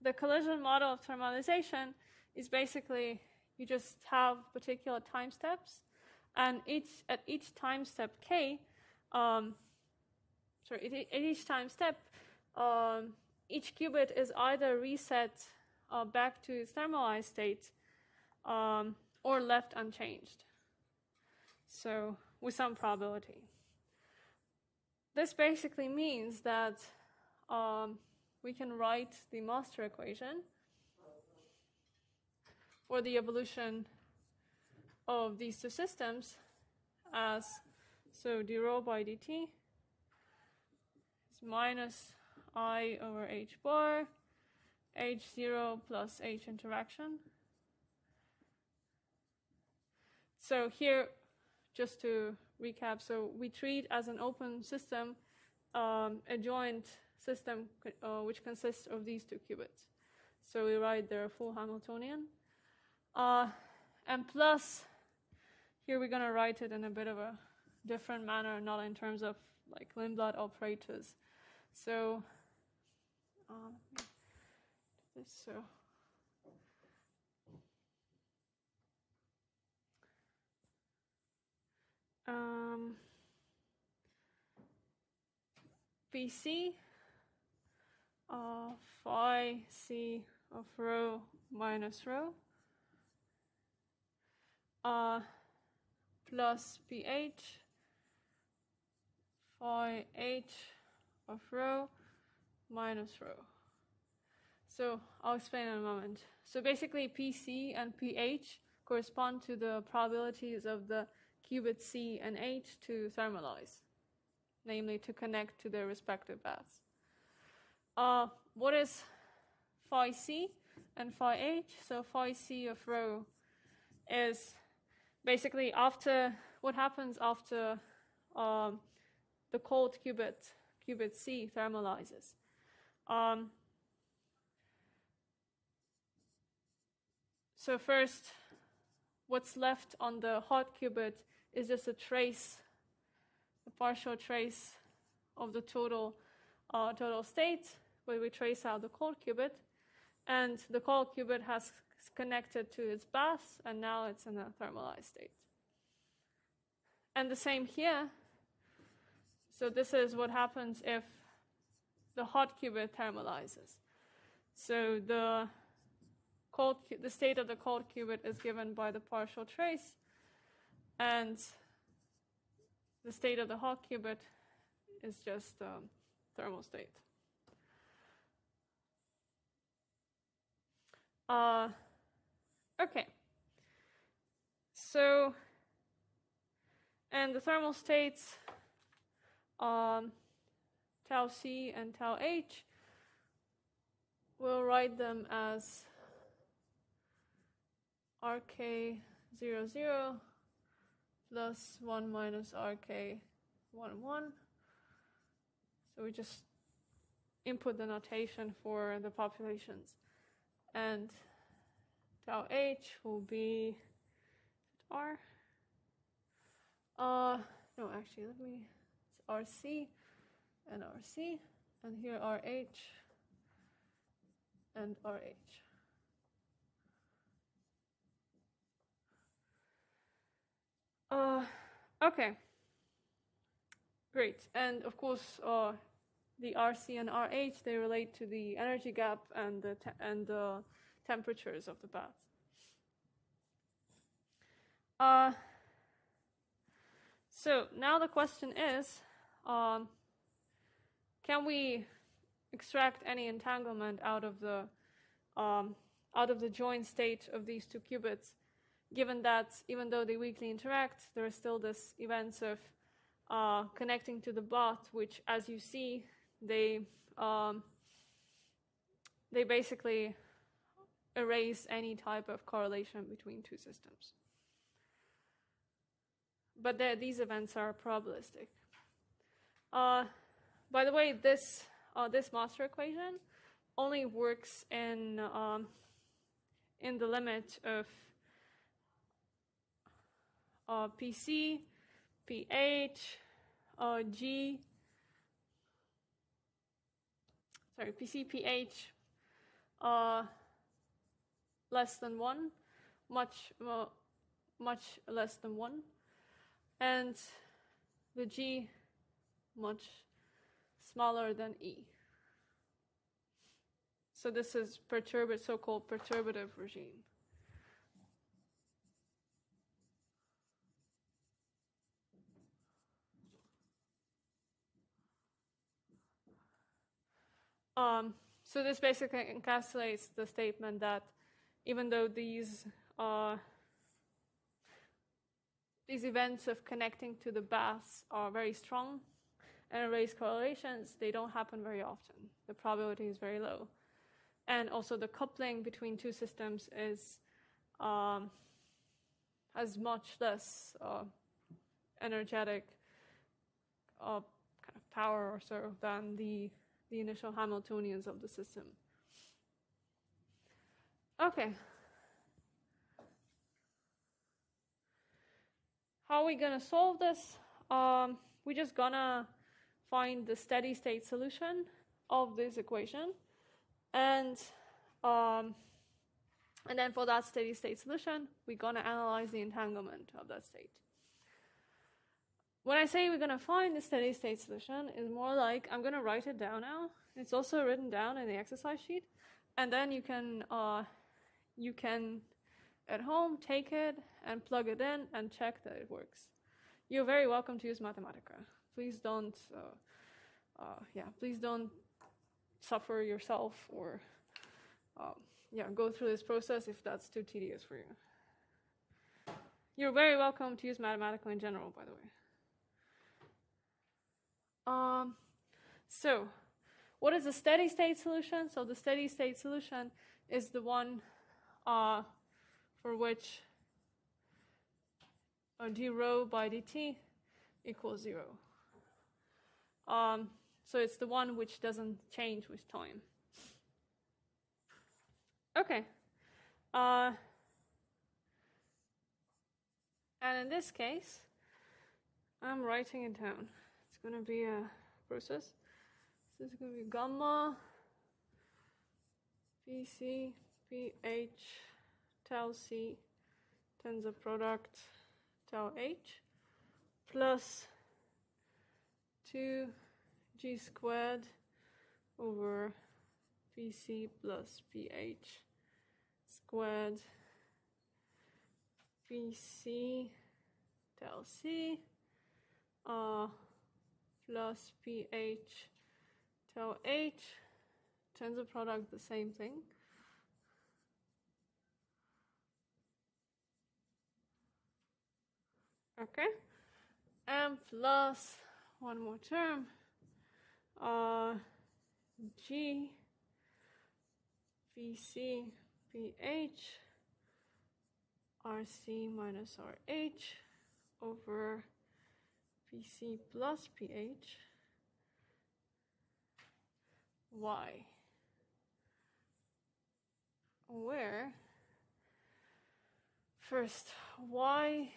the collision model of thermalization is basically you just have particular time steps, and at each time step k. Each qubit is either reset back to its thermalized state or left unchanged, so with some probability. This basically means that we can write the master equation for the evolution of these two systems as, so dρ by dt minus I over h bar, h0 plus h interaction. So here, just to recap, so we treat as an open system a joint system which consists of these two qubits. So we write their full Hamiltonian. And plus, here we're going to write it in a bit of a different manner, not in terms of like Lindblad operators. So, let me do this. So, BC of phi C of rho minus rho plus BH phi H of rho minus rho. So I'll explain in a moment. So basically PC and PH correspond to the probabilities of the qubits C and H to thermalize, namely to connect to their respective paths. What is phi C and phi H? So phi C of rho is basically after what happens after the cold qubit C thermalizes. So first, what's left on the hot qubit is just a trace, a partial trace of the total state, where we trace out the cold qubit, and the cold qubit has connected to its bath, and now it's in a thermalized state. And the same here. So this is what happens if the hot qubit thermalizes. So the state of the cold qubit is given by the partial trace, and the state of the hot qubit is just thermal state. Okay. So, and the thermal states, tau C and tau H, we'll write them as RK00 plus 1 minus RK11. So we just input the notation for the populations. And tau H will be R. No, actually, let me. It's RC, and here RH and RH. Okay. Great. And of course, the RC and RH, they relate to the energy gap and the temperatures of the bath. So now the question is, can we extract any entanglement out of the joint state of these two qubits, given that even though they weakly interact, there is still this events of connecting to the bath, which, as you see, they basically erase any type of correlation between two systems. But these events are probabilistic. By the way, this master equation only works in the limit of PC, PH, G. Sorry, PC, PH, less than 1, much less than 1, and the G much smaller than E. So this is so-called perturbative regime. So this basically encapsulates the statement that even though these events of connecting to the baths are very strong and erase correlations, they don't happen very often. The probability is very low. And also the coupling between two systems is has much less energetic kind of power or so than the initial Hamiltonians of the system. Okay. How are we gonna solve this? We're just gonna find the steady state solution of this equation, and then for that steady state solution, we're gonna analyze the entanglement of that state. When I say we're gonna find the steady state solution, it's more like I'm gonna write it down now. It's also written down in the exercise sheet, and then you can at home take it and plug it in and check that it works. You're very welcome to use Mathematica. Please don't, please don't suffer yourself or go through this process if that's too tedious for you. You're very welcome to use Mathematica in general, by the way. So what is the steady state solution? So the steady state solution is the one for which d rho by dt equals 0. So it's the one which doesn't change with time. Okay. And in this case, I'm writing it down. It's going to be a process. So it's going to be gamma PC PH tau C tensor product tau H plus 2g squared over PC plus PH squared PC tau C plus PH tau H tensor product, the same thing. Okay, and plus one more term, G PC PH RC minus RH over PC plus PH Y, where first Y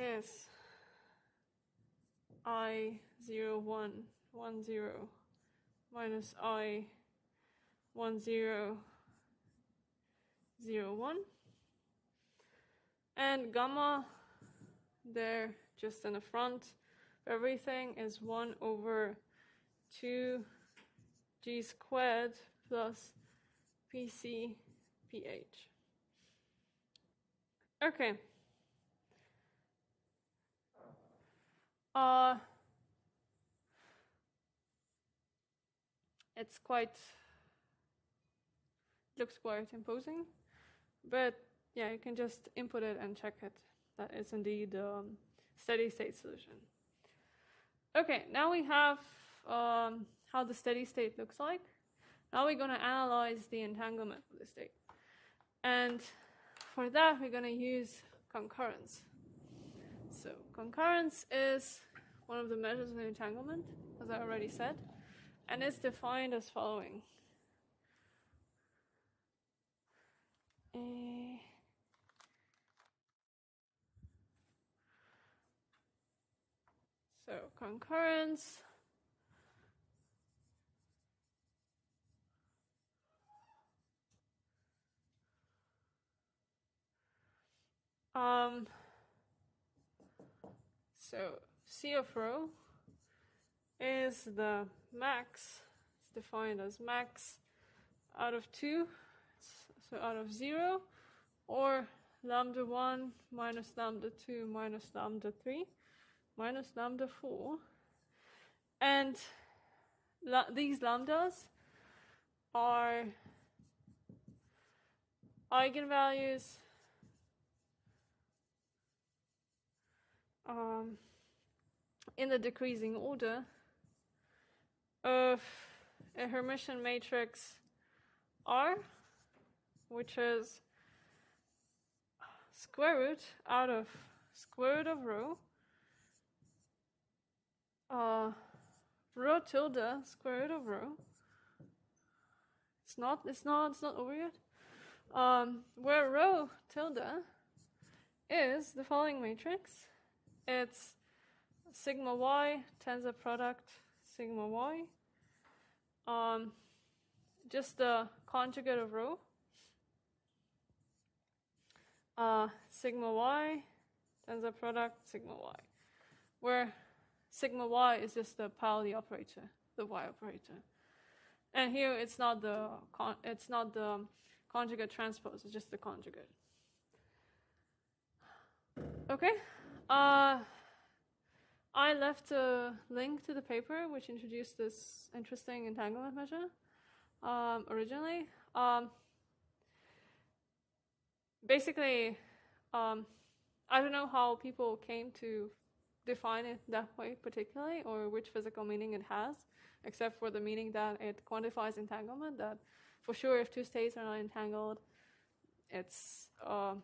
is I 0 1 1 0 minus I 1 0 0 1, and gamma there just in the front everything is 1 over 2g squared plus pc ph. Okay. It's quite, looks quite imposing, but yeah, you can just input it and check it. That is indeed a steady state solution. Okay, now we have how the steady state looks like. Now we're going to analyze the entanglement of the state. And for that, we're going to use concurrence. So concurrence is one of the measures of the entanglement, as I already said, and it's defined as following. So concurrence So C of rho is the max, it's defined as max out of 2, so out of 0, or lambda 1 minus lambda 2 minus lambda 3 minus lambda 4. And these lambdas are eigenvalues in the decreasing order of a Hermitian matrix R, which is square root out of square root of rho, rho tilde square root of rho. It's not over yet. Where rho tilde is the following matrix. it's sigma y, tensor product sigma y, just the conjugate of rho, sigma y, tensor product sigma y, where sigma y is just the Pauli operator, the y operator. And here it's not the conjugate transpose, it's just the conjugate. Okay, I left a link to the paper which introduced this interesting entanglement measure originally. Basically, I don't know how people came to define it that way particularly, or which physical meaning it has, except for the meaning that it quantifies entanglement, that for sure if two states are not entangled, it's... So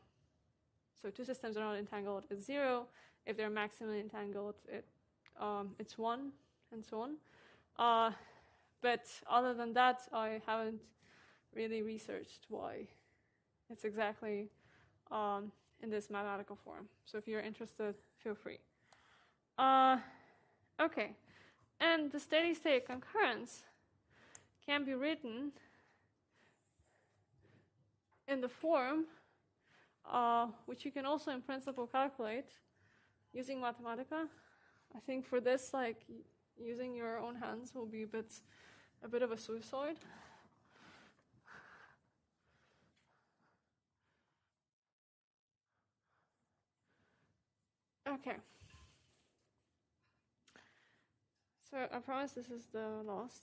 two systems are not entangled, it's 0. If they're maximally entangled, it's 1, and so on. But other than that, I haven't really researched why it's exactly in this mathematical form. So if you're interested, feel free. Okay, and the steady state concurrence can be written in the form which you can also in principle calculate using Mathematica. I think for this, like, using your own hands will be a bit of a suicide. Okay. So I promise this is the last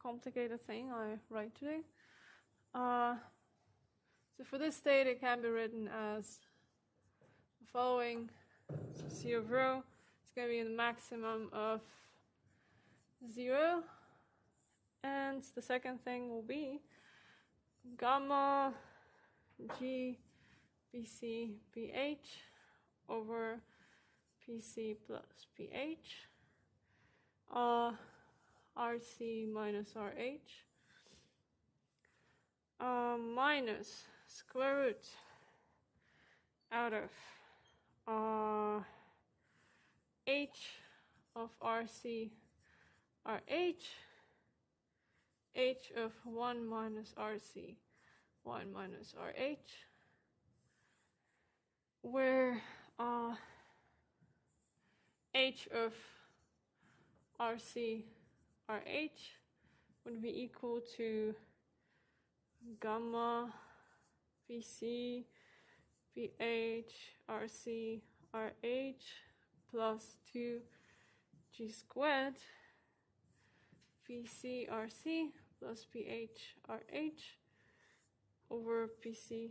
complicated thing I write today. So for this state, it can be written as the following. So C of rho is going to be the maximum of 0. And the second thing will be gamma G BC BH over PC plus PH, RC minus RH, minus square root out of H of RC RH, H of 1 minus RC 1 minus RH, where H of RC RH would be equal to gamma PC PH RC RH plus 2 G squared PC RC plus PH RH over PC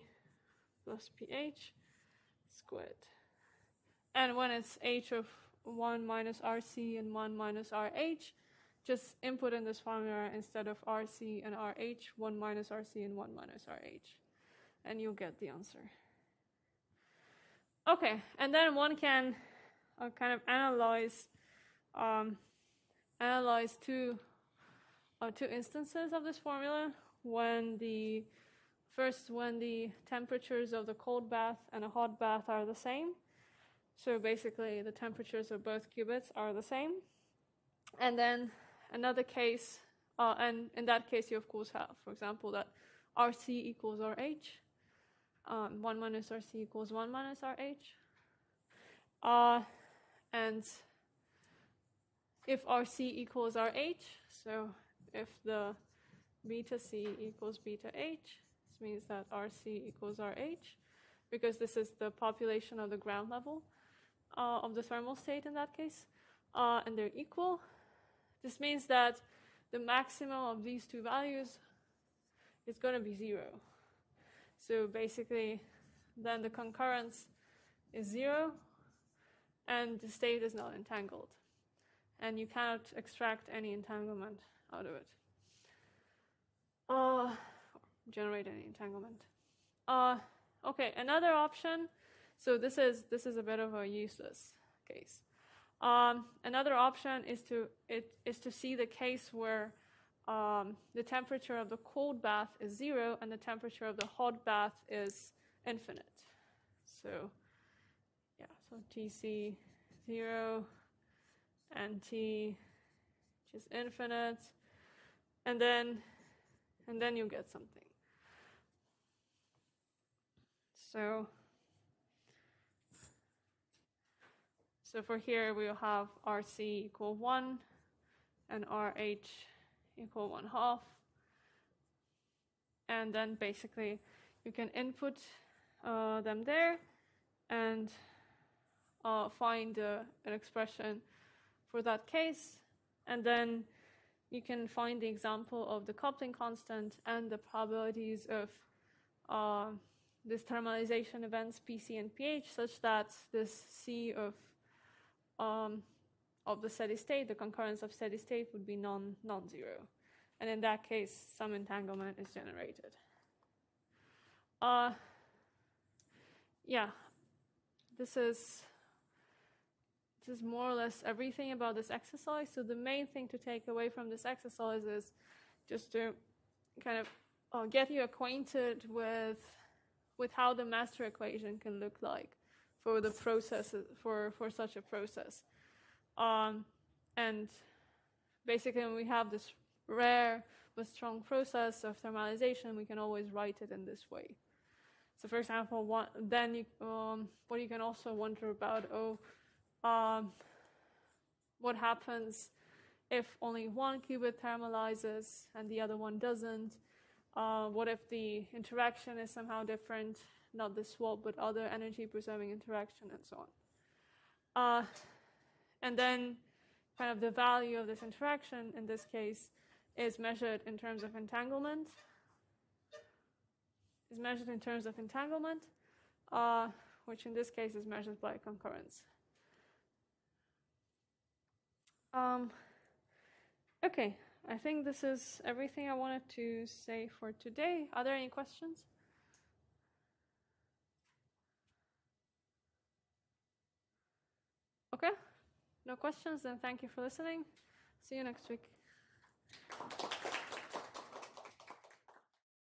plus PH squared. And when it's H of 1 minus RC and 1 minus RH, just input in this formula instead of RC and RH, 1 minus RC and 1 minus RH. And you'll get the answer. Okay, and then one can kind of analyze two instances of this formula. When the temperatures of the cold bath and a hot bath are the same. So basically, the temperatures of both qubits are the same. And then another case, and in that case, you of course have, for example, that RC equals RH. 1 minus RC equals 1 minus RH. And if RC equals RH, so if the beta C equals beta H, this means that RC equals RH, because this is the population of the ground level of the thermal state in that case, and they're equal. This means that the maximum of these two values is going to be 0. So basically, then the concurrence is 0, and the state is not entangled. And you cannot extract any entanglement out of it, generate any entanglement. Okay, another option. So this is a bit of a useless case. Another option is to see the case where the temperature of the cold bath is 0 and the temperature of the hot bath is infinite. So yeah, So TC0 and T, which is infinite, and then you get something. So for here we'll have RC equal 1 and RH equal 1/2. And then basically you can input them there and find an expression for that case. And then you can find the example of the coupling constant and the probabilities of this thermalization events PC and PH, such that this C of the steady state, the concurrence of steady state, would be non-zero. And in that case, some entanglement is generated. Yeah, this is more or less everything about this exercise. So the main thing to take away from this exercise is just to kind of get you acquainted with how the master equation can look like for the process, for such a process. And basically, when we have this rare but strong process of thermalization, we can always write it in this way. So, for example, what you can also wonder about, what happens if only one qubit thermalizes and the other one doesn't? What if the interaction is somehow different, not the swap, but other energy-preserving interaction, and so on. And then kind of the value of this interaction, in this case, is measured in terms of entanglement, which in this case is measured by concurrence. Okay, I think this is everything I wanted to say for today. Are there any questions? Okay, no questions, then thank you for listening. See you next week.